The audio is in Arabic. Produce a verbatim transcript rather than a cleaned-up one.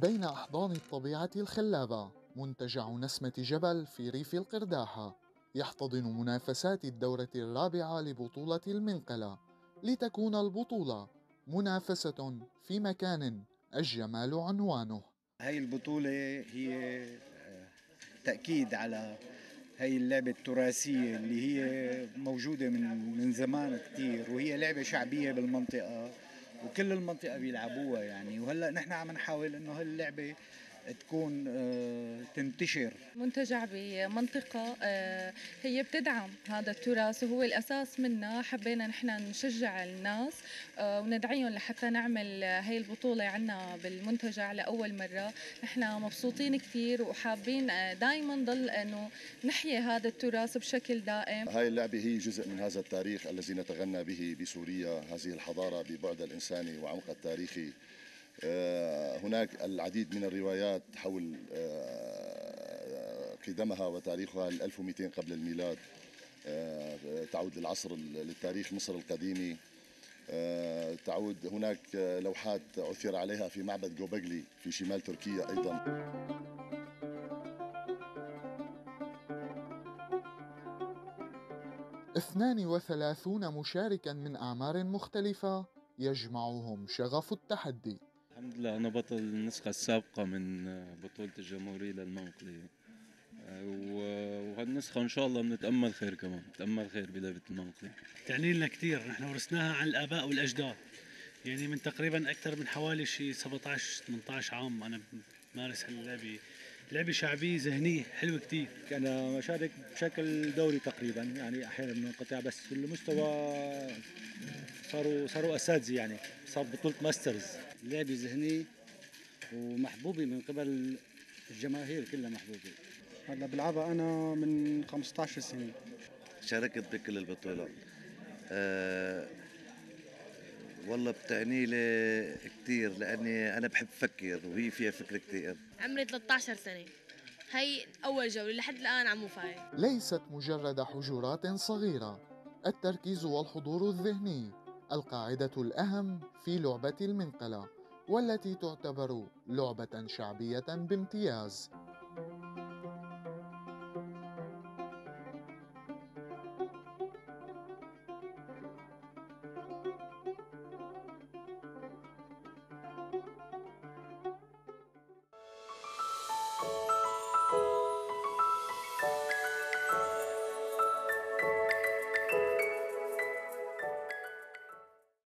بين أحضان الطبيعة الخلابة، منتجع نسمة جبل في ريف القرداحة يحتضن منافسات الدورة الرابعة لبطولة المنقلة، لتكون البطولة منافسة في مكان الجمال عنوانه. هاي البطولة هي تأكيد على هاي اللعبة التراثية اللي هي موجودة من من زمان كتير، وهي لعبة شعبية بالمنطقة وكل المنطقة بيلعبوها يعني. وهلا نحن عم نحاول انه هاللعبة تكون تنتشر. منتجع بمنطقة هي بتدعم هذا التراث وهو الأساس منها، حبينا نحن نشجع الناس وندعيهم لحتى نعمل هاي البطولة عنا بالمنتجع لأول مرة. نحن مبسوطين كثير وحابين دائما نضل أنه نحيي هذا التراث بشكل دائم. هاي اللعبة هي جزء من هذا التاريخ الذي نتغنى به بسوريا، هذه الحضارة ببعد الإنساني وعمق التاريخي. هناك العديد من الروايات حول قدمها وتاريخها ألف ومئتين قبل الميلاد، تعود للعصر للتاريخ مصر القديمي، تعود هناك لوحات عثر عليها في معبد جوبجلي في شمال تركيا أيضا. اثنان وثلاثين مشاركا من أعمار مختلفة يجمعهم شغف التحدي. الحمد لله أنا بطل النسخة السابقة من بطولة الجمهورية للمنقلة، وهالنسخة إن شاء الله بنتأمل خير، كمان نتأمل خير بلعبة المنقلة. تعني لنا كثير، نحن ورثناها عن الآباء والأجداد، يعني من تقريبا أكثر من حوالي شي سبعطعش ثمنطعش عام أنا بمارس هاللعبة. لعبة شعبية ذهنية حلوة كثير. أنا بشارك بشكل دوري تقريبا، يعني أحيانا بنقطع بس المستوى صاروا صاروا اساتذه، يعني صار بطوله ماسترز. لعبه ذهنيه ومحبوبه من قبل الجماهير، كلها محبوبه. هلا بلعبها انا من خمسطعش سنه. شاركت بكل البطوله. أه والله بتعني لي كثير لاني انا بحب افكر وهي فيها فكر كثير. عمري ثلاثطعش سنه، هي اول جوله لحد الان عم فايز. ليست مجرد حجرات صغيره، التركيز والحضور الذهني القاعدة الأهم في لعبة المنقلة، والتي تعتبر لعبة شعبية بامتياز.